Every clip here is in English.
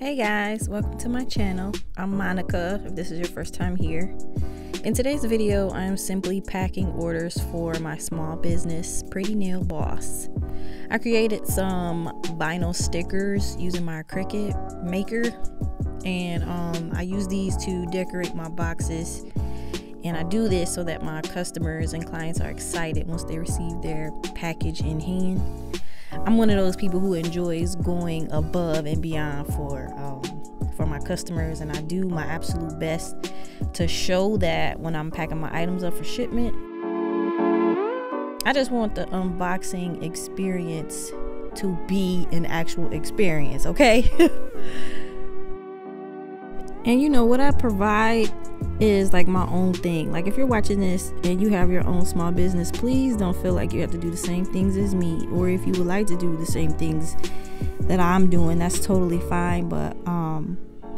Hey guys, welcome to my channel. I'm Monica, if this is your first time here. In today's video, I'm simply packing orders for my small business, Pretty Nail Boss. I created some vinyl stickers using my Cricut Maker, and I use these to decorate my boxes. And I do this so that my customers and clients are excited once they receive their package in hand. I'm one of those people who enjoys going above and beyond for my customers, and I do my absolute best to show that when I'm packing my items up for shipment. I just want the unboxing experience to be an actual experience, okay? And you know what I provide is like my own thing. Like if you're watching this and you have your own small business, please don't feel like you have to do the same things as me, or if you would like to do the same things that I'm doing, that's totally fine. But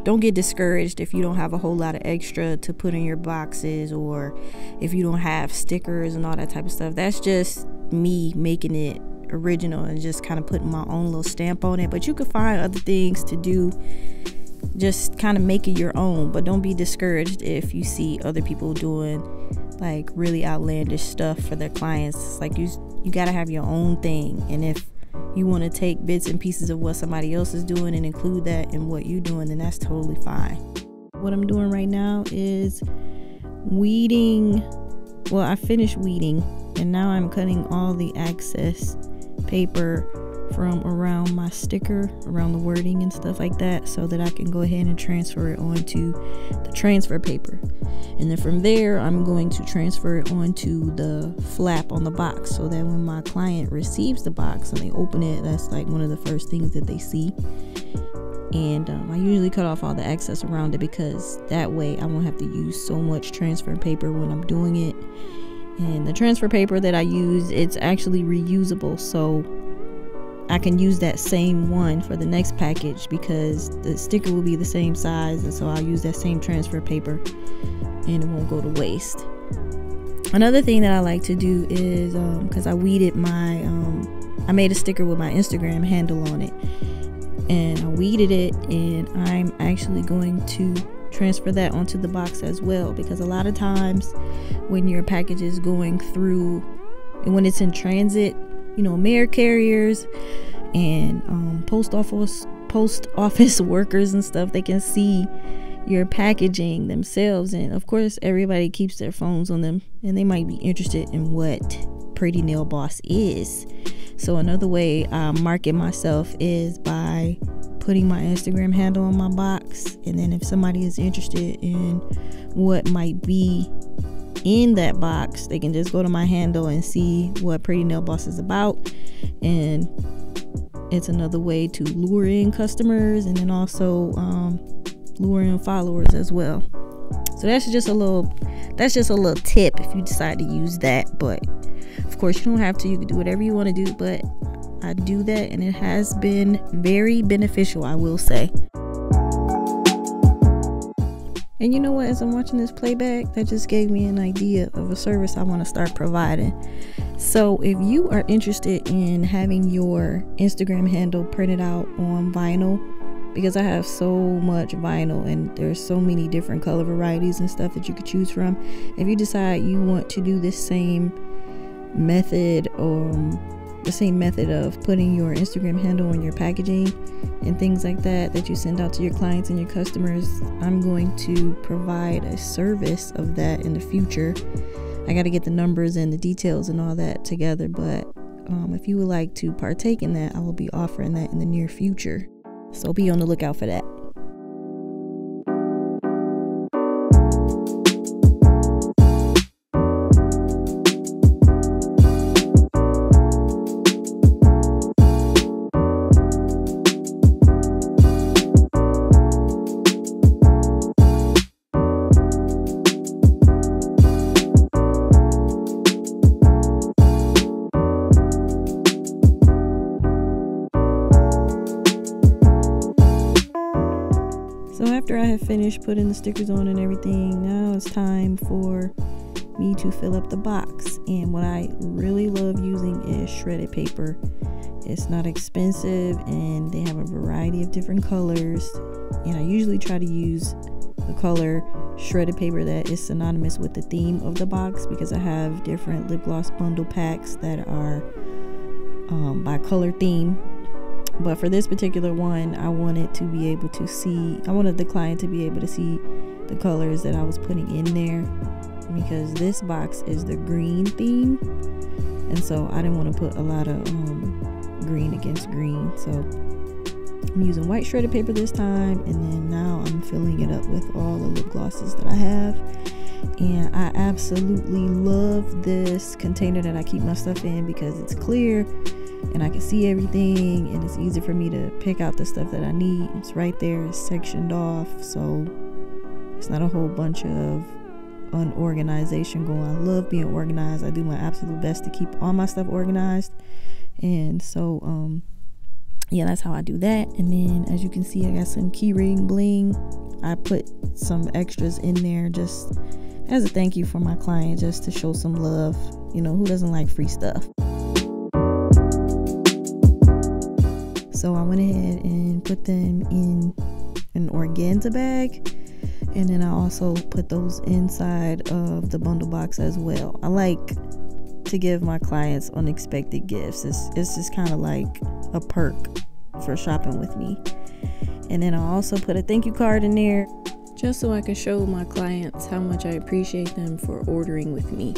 don't get discouraged if you don't have a whole lot of extra to put in your boxes, or if you don't have stickers and all that type of stuff. That's just me making it original and just kind of putting my own little stamp on it. But you could find other things to do, just kind of make it your own. But don't be discouraged if you see other people doing like really outlandish stuff for their clients. It's like you gotta have your own thing, and if you want to take bits and pieces of what somebody else is doing and include that in what you're doing, then that's totally fine. What I'm doing right now is weeding. Well, I finished weeding, and now I'm cutting all the excess paper from around my sticker, around the wording and stuff like that, so that I can go ahead and transfer it onto the transfer paper. And then from there, I'm going to transfer it onto the flap on the box, so that when my client receives the box and they open it, that's like one of the first things that they see. And I usually cut off all the excess around it, because that way I won't have to use so much transfer paper when I'm doing it. And the transfer paper that I use, it's actually reusable, so I can use that same one for the next package, because the sticker will be the same size, and so I'll use that same transfer paper and it won't go to waste. Another thing that I like to do is, because I weeded my I made a sticker with my Instagram handle on it, and I weeded it, and I'm actually going to transfer that onto the box as well, because a lot of times when your package is going through and when it's in transit, you know, mail carriers and post office workers and stuff, they can see your packaging themselves, and of course everybody keeps their phones on them, and they might be interested in what Pretty Nail Boss is. So another way I market myself is by putting my Instagram handle on my box, and then if somebody is interested in what might be in that box, they can just go to my handle and see what Pretty Nail Boss is about. And it's another way to lure in customers, and then also lure in followers as well. So that's just a little tip if you decide to use that. But of course you don't have to, you can do whatever you want to do, but I do that, and it has been very beneficial, I will say. And you know what, as I'm watching this playback, that just gave me an idea of a service I want to start providing. So if you are interested in having your Instagram handle printed out on vinyl, because I have so much vinyl and there's so many different color varieties and stuff that you could choose from, if you decide you want to do this same method, or the same method of putting your Instagram handle on your packaging and things like that that you send out to your clients and your customers, I'm going to provide a service of that in the future. I got to get the numbers and the details and all that together, but if you would like to partake in that, I will be offering that in the near future, so be on the lookout for that. After I have finished putting the stickers on and everything, now it's time for me to fill up the box. And what I really love using is shredded paper. It's not expensive, and they have a variety of different colors. And I usually try to use the color shredded paper that is synonymous with the theme of the box, because I have different lip gloss bundle packs that are by color theme. But for this particular one, I wanted to be able to see, I wanted the client to be able to see the colors that I was putting in there, because this box is the green theme, and so I didn't want to put a lot of green against green. So I'm using white shredded paper this time, and then now I'm filling it up with all the lip glosses that I have. And I absolutely love this container that I keep my stuff in, because it's clear and I can see everything, and it's easy for me to pick out the stuff that I need. It's right there, it's sectioned off, so it's not a whole bunch of unorganization going. I love being organized. I do my absolute best to keep all my stuff organized, and so yeah, that's how I do that. And then, as you can see, I got some key ring bling. I put some extras in there just as a thank you for my client, just to show some love. You know, who doesn't like free stuff? So I went ahead and put them in an organza bag, and then I also put those inside of the bundle box as well. I like to give my clients unexpected gifts. It's just kind of like a perk for shopping with me. And then I also put a thank you card in there, just so I can show my clients how much I appreciate them for ordering with me.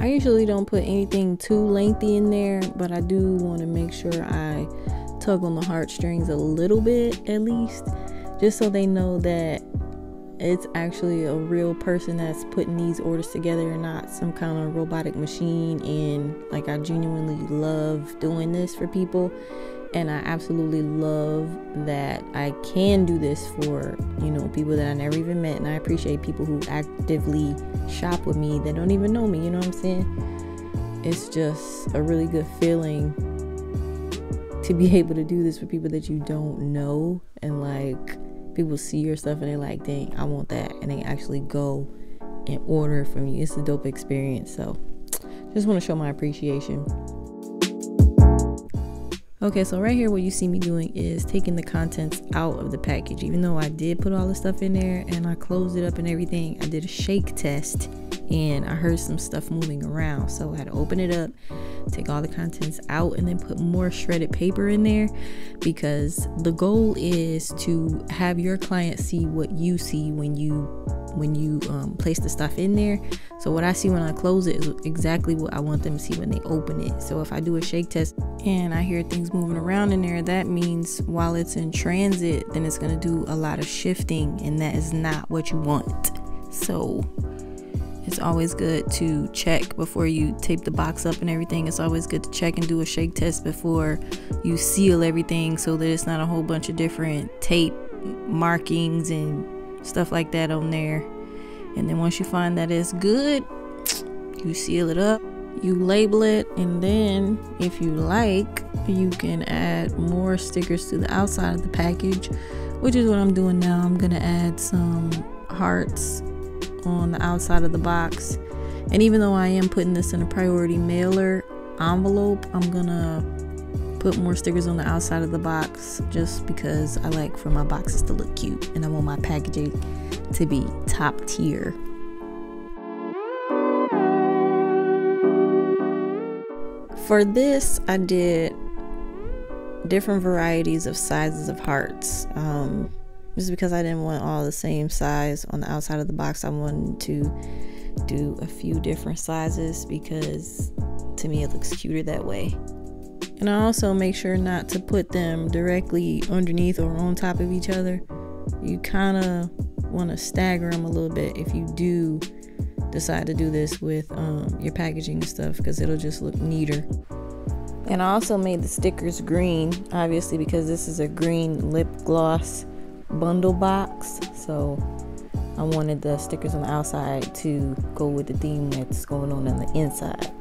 I usually don't put anything too lengthy in there, but I do want to make sure I tug on the heartstrings a little bit, at least, just so they know that it's actually a real person that's putting these orders together and not some kind of robotic machine. And like, I genuinely love doing this for people, and I absolutely love that I can do this for, you know, people that I never even met. And I appreciate people who actively shop with me that don't even know me, you know what I'm saying? It's just a really good feeling to be able to do this for people that you don't know, and like, people see your stuff and they're like, dang, I want that, and they actually go and order from you. It's a dope experience. So just want to show my appreciation. Okay, so right here what you see me doing is taking the contents out of the package. Even though I did put all the stuff in there and I closed it up and everything, I did a shake test and I heard some stuff moving around, so I had to open it up, take all the contents out, and then put more shredded paper in there, because the goal is to have your client see what you see when you place the stuff in there. So what I see when I close it is exactly what I want them to see when they open it. So if I do a shake test and I hear things moving around in there, that means while it's in transit, then it's going to do a lot of shifting, and that is not what you want. So it's always good to check before you tape the box up and everything. It's always good to check and do a shake test before you seal everything, so that it's not a whole bunch of different tape markings and stuff like that on there. And then once you find that it's good, you seal it up, you label it, and then if you like, you can add more stickers to the outside of the package, which is what I'm doing now. I'm gonna add some hearts on the outside of the box. And even though I am putting this in a priority mailer envelope, I'm gonna put more stickers on the outside of the box, just because I like for my boxes to look cute and I want my packaging to be top tier. For this, I did different varieties of sizes of hearts, just because I didn't want all the same size on the outside of the box. I wanted to do a few different sizes, because to me it looks cuter that way. And I also make sure not to put them directly underneath or on top of each other. You kind of want to stagger them a little bit if you do decide to do this with your packaging and stuff, because it'll just look neater. And I also made the stickers green, obviously, because this is a green lip gloss bundle box. So I wanted the stickers on the outside to go with the theme that's going on the inside.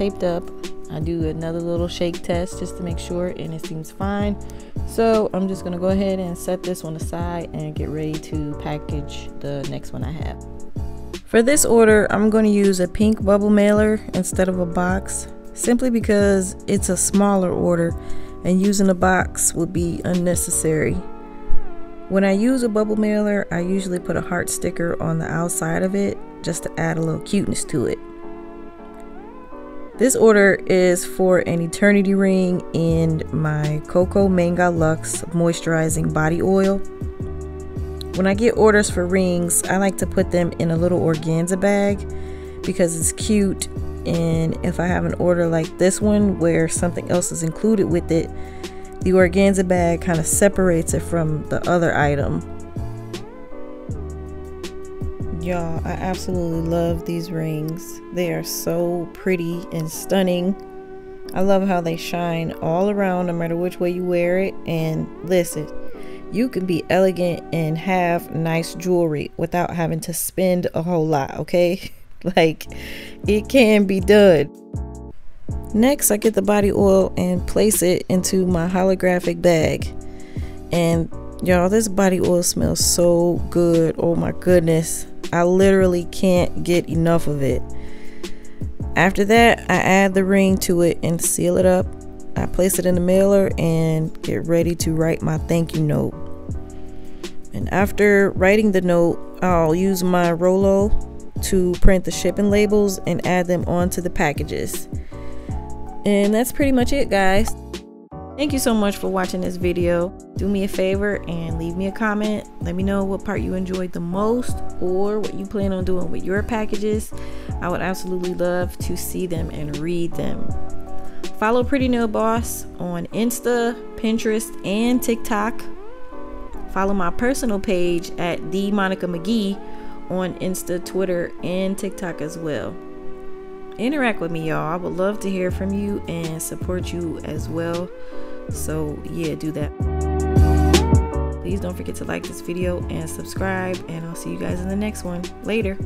taped up. I do another little shake test just to make sure, and it seems fine. So I'm just gonna go ahead and set this one aside and get ready to package the next one I have. For this order, I'm gonna use a pink bubble mailer instead of a box, simply because it's a smaller order and using a box would be unnecessary. When I use a bubble mailer, I usually put a heart sticker on the outside of it just to add a little cuteness to it. This order is for an eternity ring in my Coco Manga Luxe Moisturizing Body Oil. When I get orders for rings, I like to put them in a little organza bag because it's cute, and if I have an order like this one where something else is included with it, the organza bag kind of separates it from the other item. Y'all, I absolutely love these rings. They are so pretty and stunning. I love how they shine all around no matter which way you wear it. And listen, you can be elegant and have nice jewelry without having to spend a whole lot, okay? Like, it can be done. Next, I get the body oil and place it into my holographic bag. And y'all, this body oil smells so good. Oh my goodness, I literally can't get enough of it. After that, I add the ring to it and seal it up. I place it in the mailer and get ready to write my thank you note. And after writing the note, I'll use my Rollo to print the shipping labels and add them onto the packages. And that's pretty much it, guys. Thank you so much for watching this video. Do me a favor and leave me a comment. Let me know what part you enjoyed the most or what you plan on doing with your packages. I would absolutely love to see them and read them. Follow Pretty Nail Boss on Insta, Pinterest, and TikTok. Follow my personal page at Thee Monica McGee on Insta, Twitter, and TikTok as well. Interact with me, y'all. I would love to hear from you and support you as well. So yeah, do that. Please don't forget to like this video and subscribe, and I'll see you guys in the next one. Later.